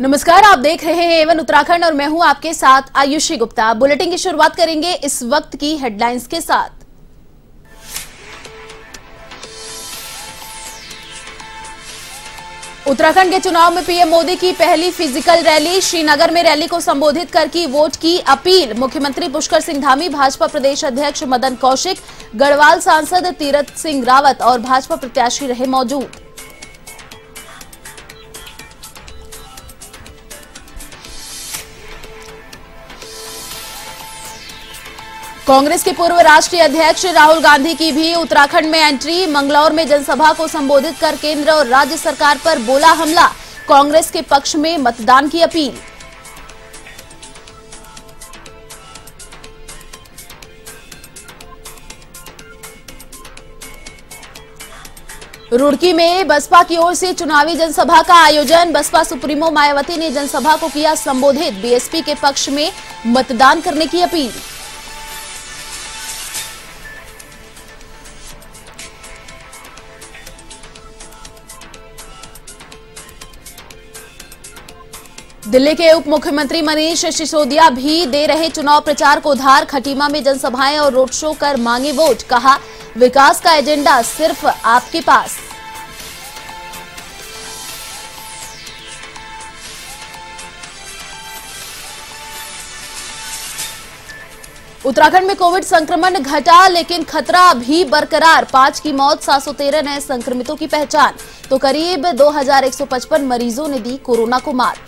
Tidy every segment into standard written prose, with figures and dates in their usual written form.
नमस्कार, आप देख रहे हैं A1 उत्तराखंड और मैं हूं आपके साथ आयुषी गुप्ता। बुलेटिन की शुरुआत करेंगे इस वक्त की हेडलाइंस के साथ। उत्तराखंड के चुनाव में पीएम मोदी की पहली फिजिकल रैली, श्रीनगर में रैली को संबोधित करके वोट की अपील। मुख्यमंत्री पुष्कर सिंह धामी, भाजपा प्रदेश अध्यक्ष मदन कौशिक, गढ़वाल सांसद तीरथ सिंह रावत और भाजपा प्रत्याशी रहे मौजूद। कांग्रेस के पूर्व राष्ट्रीय अध्यक्ष राहुल गांधी की भी उत्तराखंड में एंट्री, मंगलौर में जनसभा को संबोधित कर केंद्र और राज्य सरकार पर बोला हमला, कांग्रेस के पक्ष में मतदान की अपील। रुड़की में बसपा की ओर से चुनावी जनसभा का आयोजन, बसपा सुप्रीमो मायावती ने जनसभा को किया संबोधित, बीएसपी के पक्ष में मतदान करने की अपील। दिल्ली के उप मुख्यमंत्री मनीष सिसोदिया भी दे रहे चुनाव प्रचार को धार, खटीमा में जनसभाएं और रोड शो कर मांगे वोट, कहा विकास का एजेंडा सिर्फ आपके पास। उत्तराखंड में कोविड संक्रमण घटा लेकिन खतरा भी बरकरार, 5 की मौत, 713 नए संक्रमितों की पहचान, तो करीब 2155 मरीजों ने दी कोरोना को मात।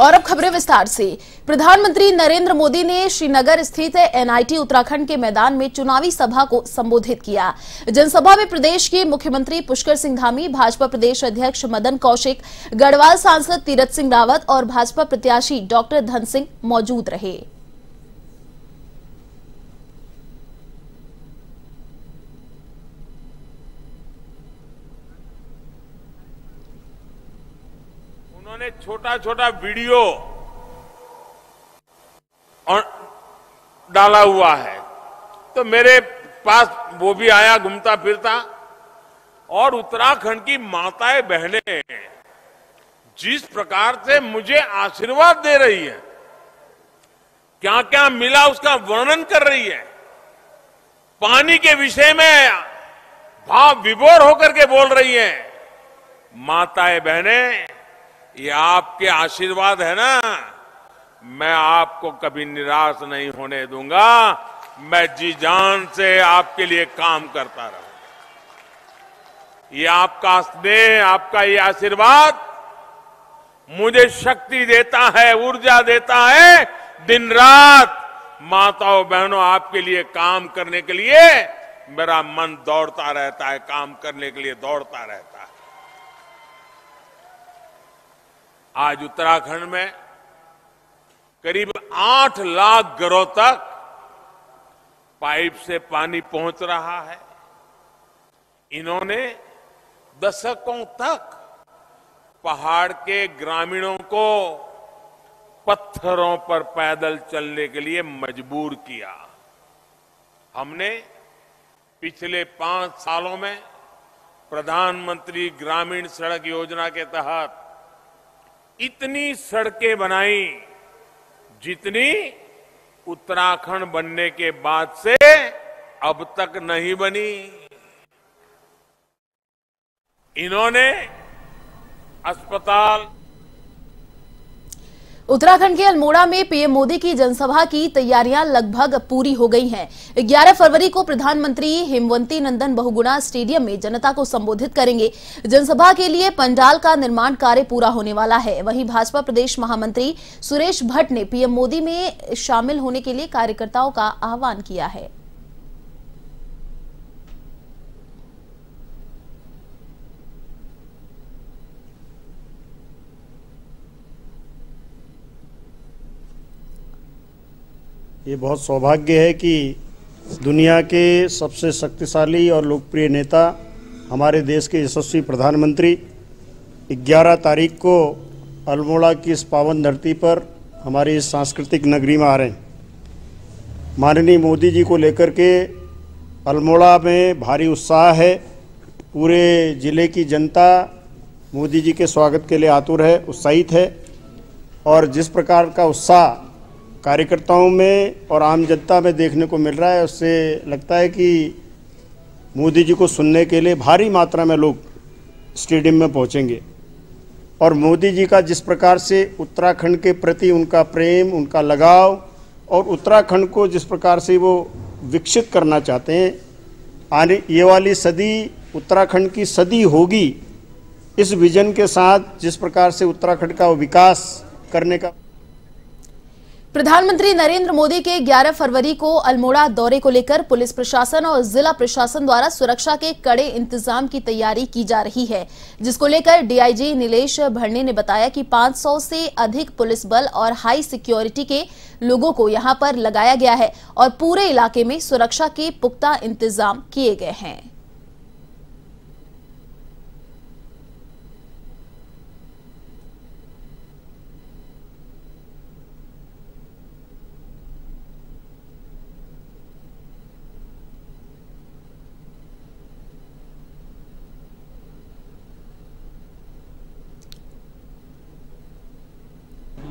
और अब खबरें विस्तार से। प्रधानमंत्री नरेंद्र मोदी ने श्रीनगर स्थित एनआईटी उत्तराखंड के मैदान में चुनावी सभा को संबोधित किया। जनसभा में प्रदेश के मुख्यमंत्री पुष्कर सिंह धामी, भाजपा प्रदेश अध्यक्ष मदन कौशिक, गढ़वाल सांसद तीरथ सिंह रावत और भाजपा प्रत्याशी डॉक्टर धन सिंह मौजूद रहे। उन्होंने छोटा छोटा वीडियो और डाला हुआ है, तो मेरे पास वो भी आया घूमता फिरता। और उत्तराखंड की माताएं बहनें जिस प्रकार से मुझे आशीर्वाद दे रही है, क्या क्या मिला उसका वर्णन कर रही है, पानी के विषय में भाव विभोर होकर के बोल रही है। माताएं बहनें, ये आपके आशीर्वाद है ना, मैं आपको कभी निराश नहीं होने दूंगा, मैं जी जान से आपके लिए काम करता रहूंगा। ये आपका स्नेह, आपका ये आशीर्वाद मुझे शक्ति देता है, ऊर्जा देता है। दिन रात माताओं बहनों आपके लिए काम करने के लिए मेरा मन दौड़ता रहता है, काम करने के लिए दौड़ता रहता है। आज उत्तराखंड में करीब 8 लाख घरों तक पाइप से पानी पहुंच रहा है। इन्होंने दशकों तक पहाड़ के ग्रामीणों को पत्थरों पर पैदल चलने के लिए मजबूर किया। हमने पिछले 5 सालों में प्रधानमंत्री ग्रामीण सड़क योजना के तहत इतनी सड़कें बनाई जितनी उत्तराखंड बनने के बाद से अब तक नहीं बनी। इन्होंने अस्पताल। उत्तराखंड के अल्मोड़ा में पीएम मोदी की जनसभा की तैयारियां लगभग पूरी हो गई हैं। 11 फरवरी को प्रधानमंत्री हेमवंती नंदन बहुगुणा स्टेडियम में जनता को संबोधित करेंगे। जनसभा के लिए पंडाल का निर्माण कार्य पूरा होने वाला है। वहीं भाजपा प्रदेश महामंत्री सुरेश भट्ट ने पीएम मोदी में शामिल होने के लिए कार्यकर्ताओं का आह्वान किया है। ये बहुत सौभाग्य है कि दुनिया के सबसे शक्तिशाली और लोकप्रिय नेता हमारे देश के यशस्वी प्रधानमंत्री 11 तारीख को अल्मोड़ा की इस पावन धरती पर हमारी इस सांस्कृतिक नगरी में आ रहे हैं। माननीय मोदी जी को लेकर के अल्मोड़ा में भारी उत्साह है। पूरे ज़िले की जनता मोदी जी के स्वागत के लिए आतुर है, उत्साहित है और जिस प्रकार का उत्साह कार्यकर्ताओं में और आम जनता में देखने को मिल रहा है, उससे लगता है कि मोदी जी को सुनने के लिए भारी मात्रा में लोग स्टेडियम में पहुंचेंगे। और मोदी जी का जिस प्रकार से उत्तराखंड के प्रति उनका प्रेम, उनका लगाव और उत्तराखंड को जिस प्रकार से वो विकसित करना चाहते हैं, आने ये वाली सदी उत्तराखंड की सदी होगी, इस विजन के साथ जिस प्रकार से उत्तराखंड का विकास करने का। प्रधानमंत्री नरेंद्र मोदी के 11 फरवरी को अल्मोड़ा दौरे को लेकर पुलिस प्रशासन और जिला प्रशासन द्वारा सुरक्षा के कड़े इंतजाम की तैयारी की जा रही है, जिसको लेकर डीआईजी निलेश भर्ने ने बताया कि 500 से अधिक पुलिस बल और हाई सिक्योरिटी के लोगों को यहां पर लगाया गया है और पूरे इलाके में सुरक्षा के पुख्ता इंतजाम किए गए हैं।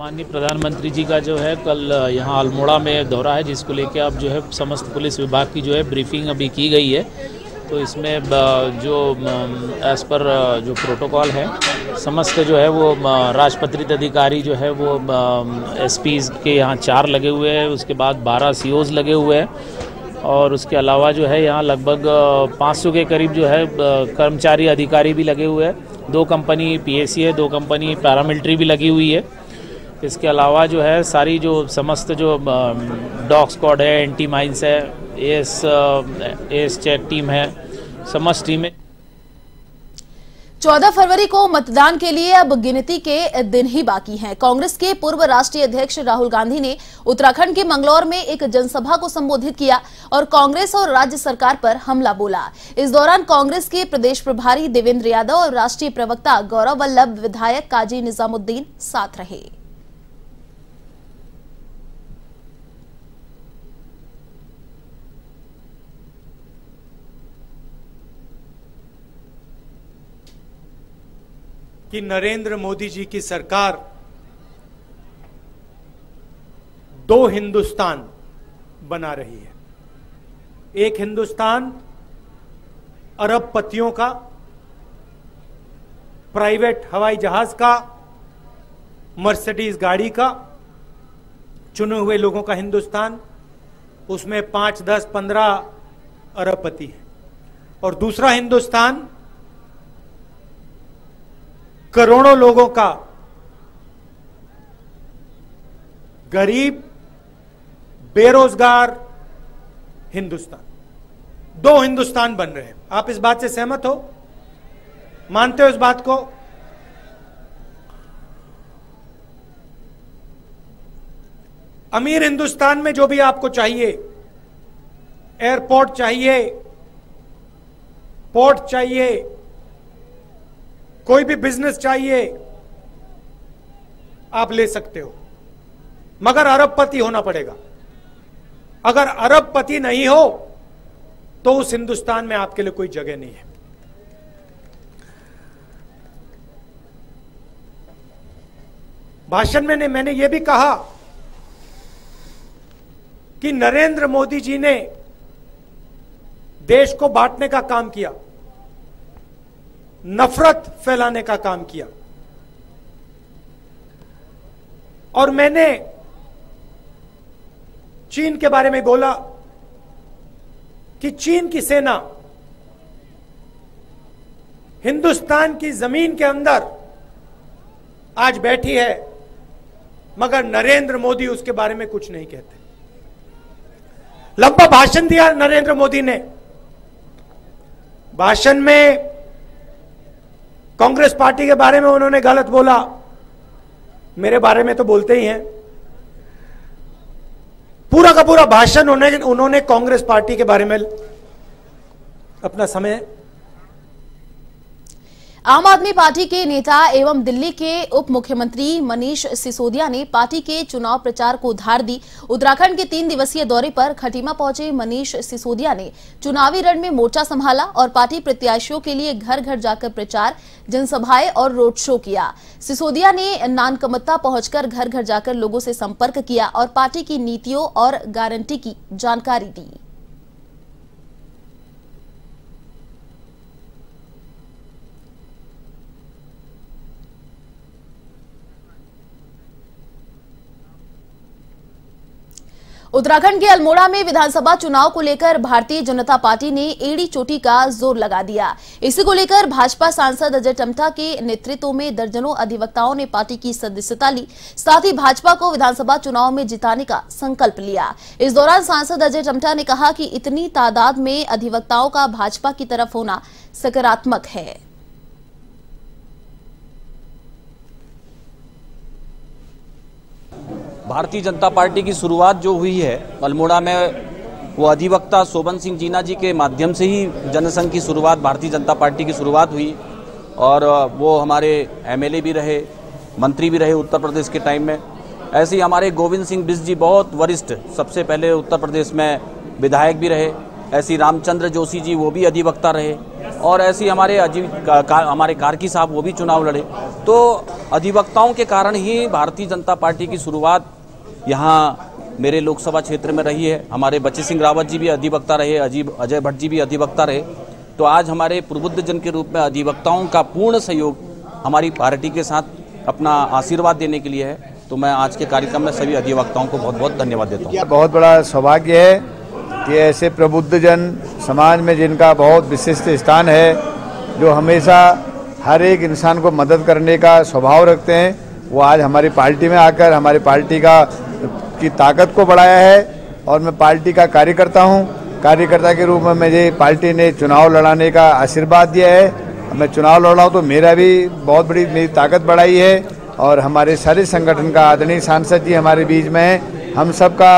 माननीय प्रधानमंत्री जी का जो है कल यहाँ अल्मोड़ा में दौरा है, जिसको लेके अब जो है समस्त पुलिस विभाग की जो है ब्रीफिंग अभी की गई है। तो इसमें जो एज पर जो प्रोटोकॉल है, समस्त जो है वो राजपत्रित अधिकारी जो है वो एसपीज के यहाँ 4 लगे हुए हैं, उसके बाद 12 सीओज लगे हुए हैं और उसके अलावा जो है यहाँ लगभग 500 के करीब जो है कर्मचारी अधिकारी भी लगे हुए हैं। 2 कंपनी पीएसी है, 2 कंपनी पैरामिलिट्री भी लगी हुई है। इसके अलावा जो है सारी जो समस्त जो डॉग स्क्वाड है, एंटी माइंस है, एस चेक टीम है, समस्त टीमें। 14 फरवरी को मतदान के लिए अब गिनती के दिन ही बाकी हैं। कांग्रेस के पूर्व राष्ट्रीय अध्यक्ष राहुल गांधी ने उत्तराखंड के मंगलौर में एक जनसभा को संबोधित किया और कांग्रेस और राज्य सरकार पर हमला बोला। इस दौरान कांग्रेस के प्रदेश प्रभारी देवेंद्र यादव और राष्ट्रीय प्रवक्ता गौरव वल्लभ, विधायक काजी निजामुद्दीन साथ रहे। कि नरेंद्र मोदी जी की सरकार दो हिंदुस्तान बना रही है। एक हिंदुस्तान अरबपतियों का, प्राइवेट हवाई जहाज का, मर्सिडीज गाड़ी का, चुने हुए लोगों का हिंदुस्तान, उसमें 5, 10, 15 अरबपति हैं। और दूसरा हिंदुस्तान करोड़ों लोगों का, गरीब बेरोजगार हिंदुस्तान। दो हिंदुस्तान बन रहे हैं। आप इस बात से सहमत हो, मानते हो इस बात को? अमीर हिंदुस्तान में जो भी आपको चाहिए, एयरपोर्ट चाहिए, पोर्ट चाहिए, कोई भी बिजनेस चाहिए, आप ले सकते हो, मगर अरबपति होना पड़ेगा। अगर अरबपति नहीं हो तो उस हिंदुस्तान में आपके लिए कोई जगह नहीं है। भाषण में मैंने यह भी कहा कि नरेंद्र मोदी जी ने देश को बांटने का काम किया, नफरत फैलाने का काम किया। और मैंने चीन के बारे में बोला कि चीन की सेना हिंदुस्तान की जमीन के अंदर आज बैठी है, मगर नरेंद्र मोदी उसके बारे में कुछ नहीं कहते। लंबा भाषण दिया नरेंद्र मोदी ने। भाषण में कांग्रेस पार्टी के बारे में उन्होंने गलत बोला, मेरे बारे में तो बोलते ही हैं। पूरा का पूरा भाषण उन्होंने कांग्रेस पार्टी के बारे में अपना समय आम आदमी पार्टी के नेता एवं दिल्ली के उप मुख्यमंत्री मनीष सिसोदिया ने पार्टी के चुनाव प्रचार को धार दी। उत्तराखंड के 3 दिवसीय दौरे पर खटीमा पहुंचे मनीष सिसोदिया ने चुनावी रण में मोर्चा संभाला और पार्टी प्रत्याशियों के लिए घर घर जाकर प्रचार, जनसभाएं और रोड शो किया। सिसोदिया ने नानकमत्ता पहुंचकर घर घर जाकर लोगों से संपर्क किया और पार्टी की नीतियों और गारंटी की जानकारी दी। उत्तराखंड के अल्मोड़ा में विधानसभा चुनाव को लेकर भारतीय जनता पार्टी ने एड़ी चोटी का जोर लगा दिया। इसी को लेकर भाजपा सांसद अजय टमटा के नेतृत्व में दर्जनों अधिवक्ताओं ने पार्टी की सदस्यता ली, साथ ही भाजपा को विधानसभा चुनाव में जिताने का संकल्प लिया। इस दौरान सांसद अजय टमटा ने कहा कि इतनी तादाद में अधिवक्ताओं का भाजपा की तरफ होना सकारात्मक है। भारतीय जनता पार्टी की शुरुआत जो हुई है अल्मोड़ा में, वो अधिवक्ता सोबन सिंह जीना जी के माध्यम से ही जनसंघ की शुरुआत, भारतीय जनता पार्टी की शुरुआत हुई और वो हमारे एमएलए भी रहे, मंत्री भी रहे उत्तर प्रदेश के टाइम में। ऐसे ही हमारे गोविंद सिंह बिज जी बहुत वरिष्ठ, सबसे पहले उत्तर प्रदेश में विधायक भी रहे। ऐसे ही रामचंद्र जोशी जी, वो भी अधिवक्ता रहे। और ऐसे ही हमारे हमारे कारकी साहब, वो भी चुनाव लड़े। तो अधिवक्ताओं के कारण ही भारतीय जनता पार्टी की शुरुआत यहाँ मेरे लोकसभा क्षेत्र में रही है। हमारे बच्ची सिंह रावत जी भी अधिवक्ता रहे, अजय भट्ट जी भी अधिवक्ता रहे। तो आज हमारे प्रबुद्धजन के रूप में अधिवक्ताओं का पूर्ण सहयोग हमारी पार्टी के साथ अपना आशीर्वाद देने के लिए है। तो मैं आज के कार्यक्रम में सभी अधिवक्ताओं को बहुत बहुत धन्यवाद देता हूँ। बहुत बड़ा सौभाग्य है कि ऐसे प्रबुद्धजन समाज में जिनका बहुत विशिष्ट स्थान है, जो हमेशा हर एक इंसान को मदद करने का स्वभाव रखते हैं, वो आज हमारी पार्टी में आकर हमारी पार्टी की ताकत को बढ़ाया है। और मैं पार्टी का कार्यकर्ता हूँ, कार्यकर्ता के रूप में मुझे पार्टी ने चुनाव लड़ाने का आशीर्वाद दिया है। मैं चुनाव लड़ रहा हूँ तो मेरा भी बहुत बड़ी मेरी ताकत बढ़ाई है। और हमारे सारे संगठन का आदरणीय सांसद जी हमारे बीच में है। हम सबका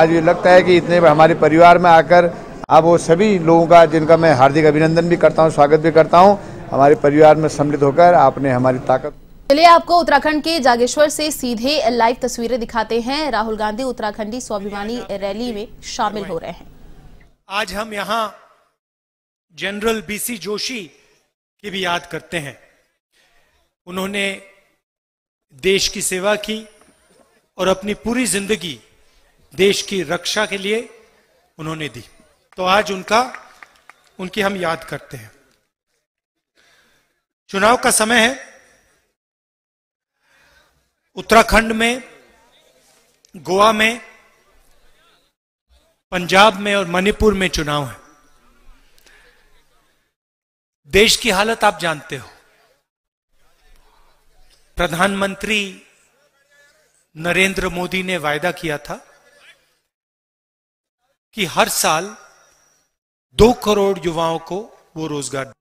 आज ये लगता है कि इतने हमारे परिवार में आकर अब वो सभी लोगों का, जिनका मैं हार्दिक अभिनंदन भी करता हूँ, स्वागत भी करता हूँ, हमारे परिवार में सम्मिलित होकर आपने हमारी ताकत। चलिए आपको उत्तराखंड के जागेश्वर से सीधे लाइव तस्वीरें दिखाते हैं। राहुल गांधी उत्तराखंडी स्वाभिमानी रैली में शामिल हो रहे हैं। आज हम यहाँ जनरल बीसी जोशी की भी याद करते हैं। उन्होंने देश की सेवा की और अपनी पूरी जिंदगी देश की रक्षा के लिए उन्होंने दी। तो आज उनकी हम याद करते हैं। चुनाव का समय है। उत्तराखंड में, गोवा में, पंजाब में और मणिपुर में चुनाव है। देश की हालत आप जानते हो। प्रधानमंत्री नरेंद्र मोदी ने वायदा किया था कि हर साल 2 करोड़ युवाओं को वो रोजगार।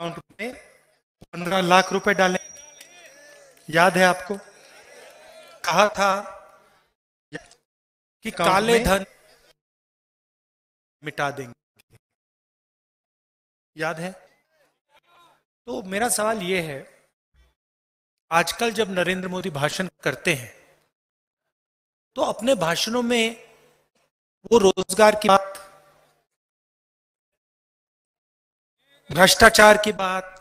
अकाउंट में 15 लाख रुपए डाले, याद है आपको। कहा था कि काले धन मिटा देंगे, याद है। तो मेरा सवाल ये है, आजकल जब नरेंद्र मोदी भाषण करते हैं तो अपने भाषणों में वो रोजगार की बात, भ्रष्टाचार की बात।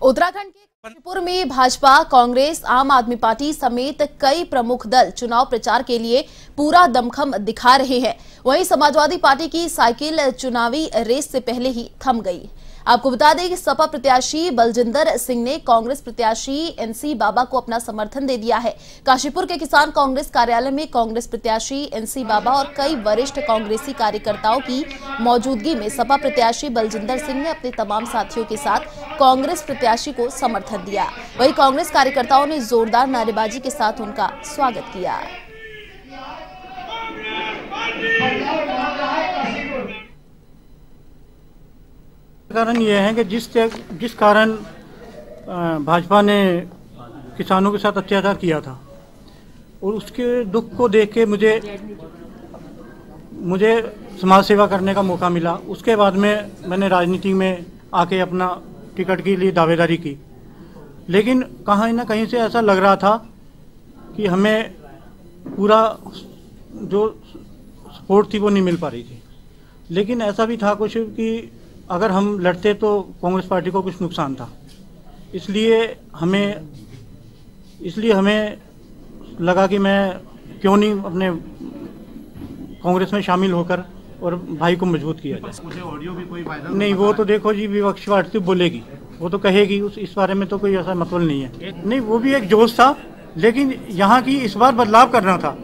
उत्तराखंड के कानपुर में भाजपा, कांग्रेस, आम आदमी पार्टी समेत कई प्रमुख दल चुनाव प्रचार के लिए पूरा दमखम दिखा रहे हैं। वहीं समाजवादी पार्टी की साइकिल चुनावी रेस से पहले ही थम गई। आपको बता दें कि सपा प्रत्याशी बलजिंदर सिंह ने कांग्रेस प्रत्याशी एनसी बाबा को अपना समर्थन दे दिया है। काशीपुर के किसान कांग्रेस कार्यालय में कांग्रेस प्रत्याशी एनसी बाबा और कई वरिष्ठ कांग्रेसी कार्यकर्ताओं की मौजूदगी में सपा प्रत्याशी बलजिंदर सिंह ने अपने तमाम साथियों के साथ कांग्रेस प्रत्याशी को समर्थन दिया। वहीं कांग्रेस कार्यकर्ताओं ने जोरदार नारेबाजी के साथ उनका स्वागत किया। कारण यह है कि जिस कारण भाजपा ने किसानों के साथ अत्याचार किया था, और उसके दुख को देख के मुझे मुझे समाज सेवा करने का मौका मिला। उसके बाद में मैंने राजनीति में आके अपना टिकट के लिए दावेदारी की, लेकिन कहीं ना कहीं से ऐसा लग रहा था कि हमें पूरा जो सपोर्ट थी वो नहीं मिल पा रही थी। लेकिन ऐसा भी था कुछ कि अगर हम लड़ते तो कांग्रेस पार्टी को कुछ नुकसान था, इसलिए हमें लगा कि मैं क्यों नहीं अपने कांग्रेस में शामिल होकर और भाई को मजबूत किया जाए। मुझे ऑडियो भी कोई वायरल नहीं, वो तो देखो जी विपक्षी पार्टी बोलेगी, वो तो कहेगी, उस इस बारे में तो कोई ऐसा मतलब नहीं है। नहीं, वो भी एक जोश था, लेकिन यहाँ की इस बार बदलाव करना था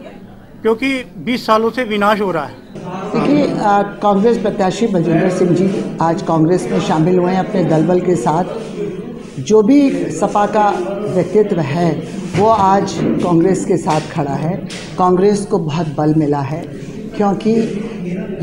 क्योंकि 20 सालों से विनाश हो रहा है। देखिए, कांग्रेस प्रत्याशी बलजिंदर सिंह जी आज कांग्रेस में शामिल हुए हैं अपने दलबल के साथ। जो भी सपा का व्यक्तित्व है वो आज कांग्रेस के साथ खड़ा है। कांग्रेस को बहुत बल मिला है क्योंकि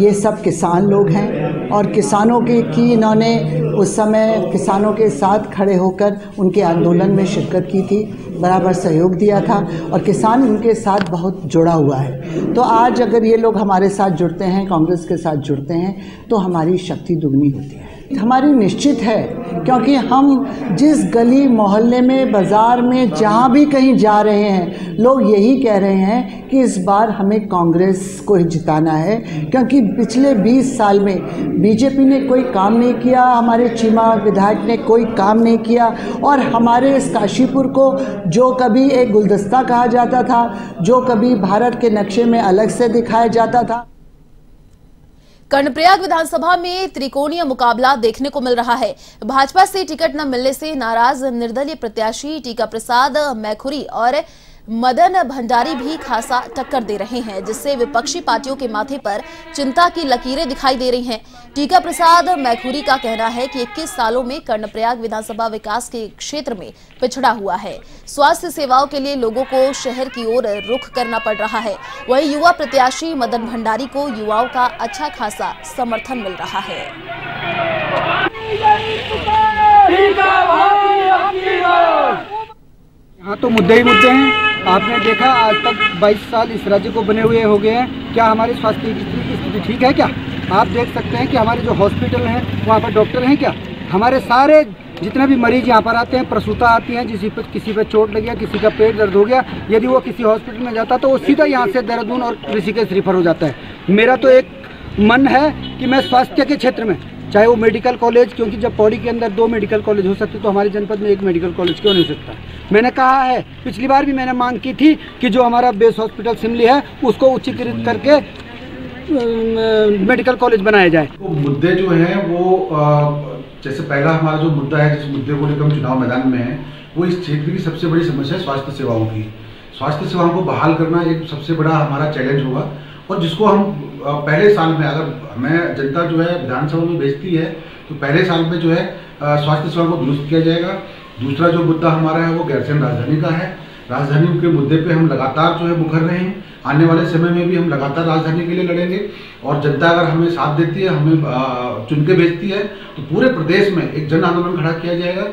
ये सब किसान लोग हैं और किसानों के की इन्होंने उस समय किसानों के साथ खड़े होकर उनके आंदोलन में शिरकत की थी, बराबर सहयोग दिया था और किसान उनके साथ बहुत जुड़ा हुआ है। तो आज अगर ये लोग हमारे साथ जुड़ते हैं, कांग्रेस के साथ जुड़ते हैं, तो हमारी शक्ति दुगनी होती है। हमारी निश्चित है क्योंकि हम जिस गली मोहल्ले में, बाज़ार में, जहाँ भी कहीं जा रहे हैं, लोग यही कह रहे हैं कि इस बार हमें कांग्रेस को ही जिताना है क्योंकि पिछले 20 साल में बीजेपी ने कोई काम नहीं किया, हमारे चीमा विधायक ने कोई काम नहीं किया और हमारे इस काशीपुर को जो कभी एक गुलदस्ता कहा जाता था, जो कभी भारत के नक्शे में अलग से दिखाया जाता था। कर्णप्रयाग विधानसभा में त्रिकोणीय मुकाबला देखने को मिल रहा है। भाजपा से टिकट न मिलने से नाराज निर्दलीय प्रत्याशी टीका प्रसाद मैखुरी और मदन भंडारी भी खासा टक्कर दे रहे हैं, जिससे विपक्षी पार्टियों के माथे पर चिंता की लकीरें दिखाई दे रही हैं। टीका प्रसाद मैखुरी का कहना है कि 21 सालों में कर्णप्रयाग विधानसभा विकास के क्षेत्र में पिछड़ा हुआ है। स्वास्थ्य सेवाओं के लिए लोगों को शहर की ओर रुख करना पड़ रहा है। वहीं युवा प्रत्याशी मदन भंडारी को युवाओं का अच्छा खासा समर्थन मिल रहा है। हाँ, तो मुद्दे ही मुद्दे हैं। आपने देखा आज तक 22 साल इस राज्य को बने हुए हो गए हैं। क्या हमारे स्वास्थ्य की स्थिति ठीक है? क्या आप देख सकते हैं कि हमारे जो हॉस्पिटल हैं वहाँ पर डॉक्टर हैं? क्या हमारे सारे जितने भी मरीज यहाँ पर आते हैं, प्रसूता आती हैं, किसी पे चोट लग गया, किसी का पेट दर्द हो गया, यदि वो किसी हॉस्पिटल में जाता तो वो सीधा यहाँ से देहरादून और ऋषिकेश रिफर हो जाता है। मेरा तो एक मन है कि मैं स्वास्थ्य के क्षेत्र में, चाहे वो मेडिकल कॉलेज, क्योंकि जब पौड़ी के अंदर 2 मेडिकल कॉलेज हो सकते तो हमारे जनपद में 1 मेडिकल कॉलेज क्यों नहीं हो सकता? मैंने कहा है, पिछली बार भी मैंने मांग की थी कि जो हमारा बेस हॉस्पिटल सिमली है उसको उच्चीकृत करके मेडिकल कॉलेज बनाया जाए। तो मुद्दे जो हैं वो जैसे पहला हमारा जो मुद्दा है, जिस मुद्दे को लेकर हम चुनाव मैदान में है, वो इस क्षेत्र की सबसे बड़ी समस्या है स्वास्थ्य सेवाओं की। स्वास्थ्य सेवाओं को बहाल करना एक सबसे बड़ा हमारा चैलेंज होगा और जिसको हम पहले साल में, अगर हमें जनता जो है विधानसभा में भेजती है तो पहले साल में जो है स्वास्थ्य सेवा को दुरुस्त किया जाएगा। दूसरा जो मुद्दा हमारा है वो गैरसैंण राजधानी का है। राजधानी के मुद्दे पे हम लगातार जो है मुखर रहे हैं, आने वाले समय में भी हम लगातार राजधानी के लिए लड़ेंगे और जनता अगर हमें साथ देती है, हमें चुन के भेजती है, तो पूरे प्रदेश में एक जन आंदोलन खड़ा किया जाएगा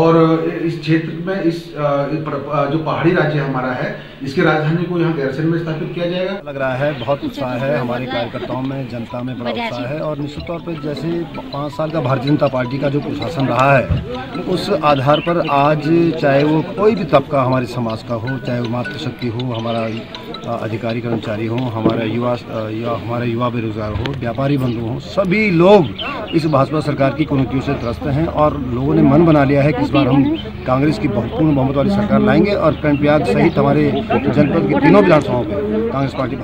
और इस क्षेत्र में, इस जो पहाड़ी राज्य हमारा है, इसकी राजधानी को यहाँ गैरसैंण में स्थापित किया जाएगा। लग रहा है बहुत उत्साह है हमारे कार्यकर्ताओं में, जनता में बड़ा उत्साह है और निश्चित तौर पर जैसे 5 साल का भारतीय जनता पार्टी का जो प्रशासन रहा है उस आधार पर आज चाहे वो कोई भी तबका हमारे समाज का हो, चाहे वो मातृशक्ति हो, हमारा अधिकारी कर्मचारी हो, हमारा युवा बेरोजगार हो, व्यापारी बंधु हो, सभी लोग इस भाजपा सरकार की कुरीतियों से त्रस्त हैं और लोगों ने मन बना लिया है कि इस बार हम कांग्रेस की पूर्ण बहुमत वाली सरकार लाएंगे और कर्णप्रयाग सहित हमारे जनपद के तीनों विधानसभाओं में कांग्रेस पार्टी।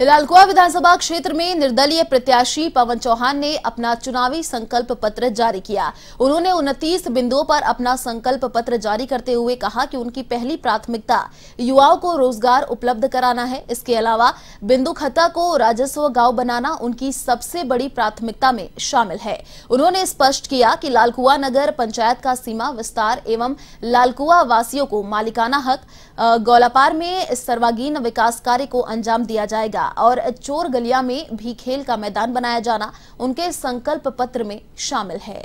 लालकुआ विधानसभा क्षेत्र में निर्दलीय प्रत्याशी पवन चौहान ने अपना चुनावी संकल्प पत्र जारी किया। उन्होंने 29 बिंदुओं पर अपना संकल्प पत्र जारी करते हुए कहा कि उनकी पहली प्राथमिकता युवाओं को रोजगार उपलब्ध कराना है। इसके अलावा बिंदु खत्ता को राजस्व गांव बनाना उनकी सबसे बड़ी प्राथमिकता में शामिल है। उन्होंने स्पष्ट किया कि लालकुआ नगर पंचायत का सीमा विस्तार एवं लालकुआ वासियों को मालिकाना हक, गौलापार में सर्वागीण विकास कार्य को अंजाम दिया जाएगा और चोर गलिया में भी खेल का मैदान बनाया जाना उनके संकल्प पत्र में शामिल है।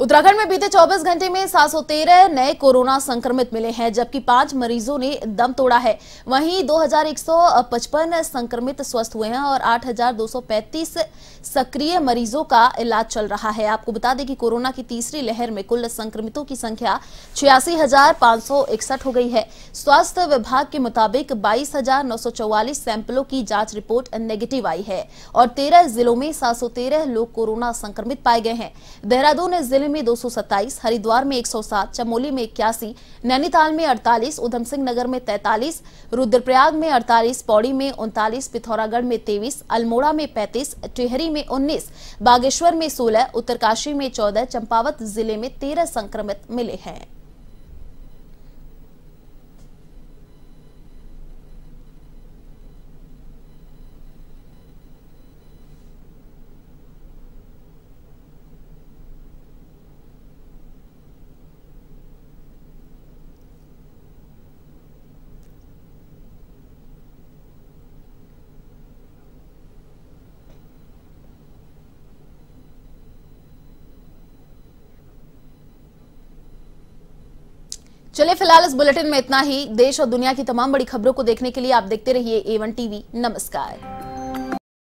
उत्तराखंड में बीते 24 घंटे में 713 नए कोरोना संक्रमित मिले हैं, जबकि 5 मरीजों ने दम तोड़ा है। वहीं 2155 संक्रमित स्वस्थ हुए हैं और 8235 सक्रिय मरीजों का इलाज चल रहा है। आपको बता दें कि कोरोना की तीसरी लहर में कुल संक्रमितों की संख्या 86,561 हो गई है। स्वास्थ्य विभाग के मुताबिक 22,944 सैंपलों की जांच रिपोर्ट नेगेटिव आई है और 13 जिलों में 713 लोग कोरोना संक्रमित पाए गए हैं। देहरादून जिले में 227, हरिद्वार में 107, चमोली में 81, नैनीताल में 48, उधमसिंह नगर में 43, रुद्रप्रयाग में 48, पौड़ी में 39, पिथौरागढ़ में 23, अल्मोड़ा में 35, टिहरी में 19, बागेश्वर में 16, उत्तरकाशी में 14, चंपावत जिले में 13 संक्रमित मिले हैं। चलिए फिलहाल इस बुलेटिन में इतना ही। देश और दुनिया की तमाम बड़ी खबरों को देखने के लिए आप देखते रहिए A1 TV। नमस्कार।